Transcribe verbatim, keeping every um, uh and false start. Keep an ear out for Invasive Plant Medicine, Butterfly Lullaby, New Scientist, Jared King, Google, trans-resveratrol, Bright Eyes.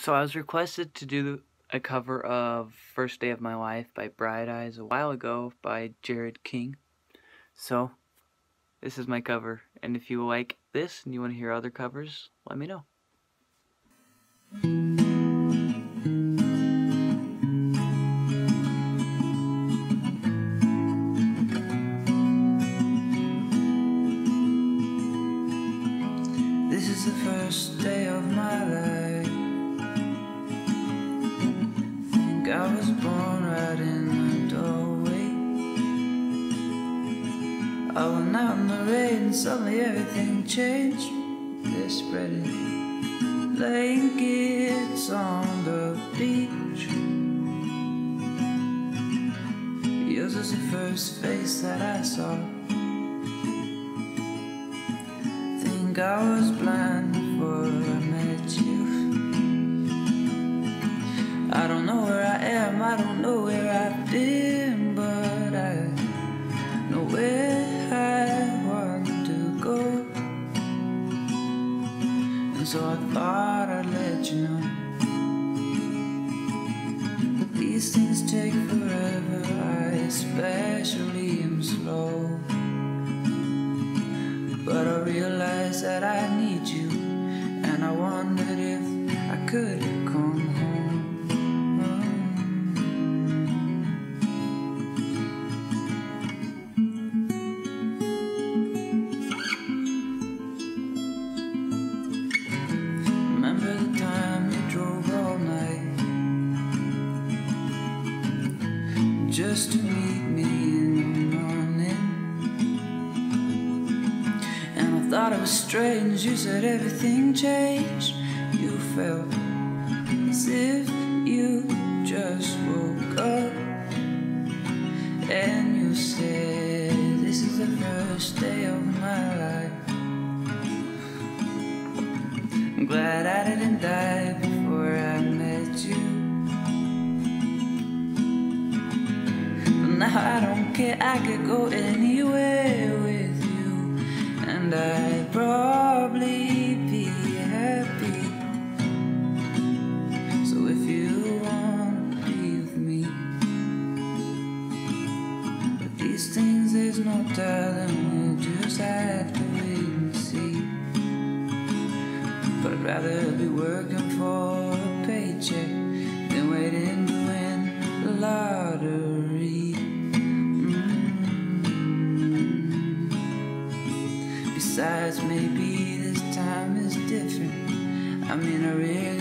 So I was requested to do a cover of First Day of My Life by Bright Eyes a while ago by Jared King. So this is my cover, and if you like this and you want to hear other covers, let me know. This is the first day of my life. I was born right in the doorway. I went out in the rain, suddenly everything changed. They're spreading blankets on the beach. Yours was the first face that I saw. Think I was blind before I met you. I don't know where I don't know where I've been, but I know where I want to go. And so I thought I'd let you know. These things take forever, I especially am slow. But I realized that I need you, and I wondered if I could come home. Just to meet me in the morning. And I thought it was strange, you said everything changed. You felt as if you just woke up. And you said, this is the first day of my life. I'm glad I didn't die before I met you. Now I don't care, I could go anywhere with you, and I'd probably be happy. So if you won't leave me, but these things there's no telling, we'll just have to wait and see. But I'd rather be working for a paycheck than waiting to win the lottery. Besides, maybe this time is different. I mean, I really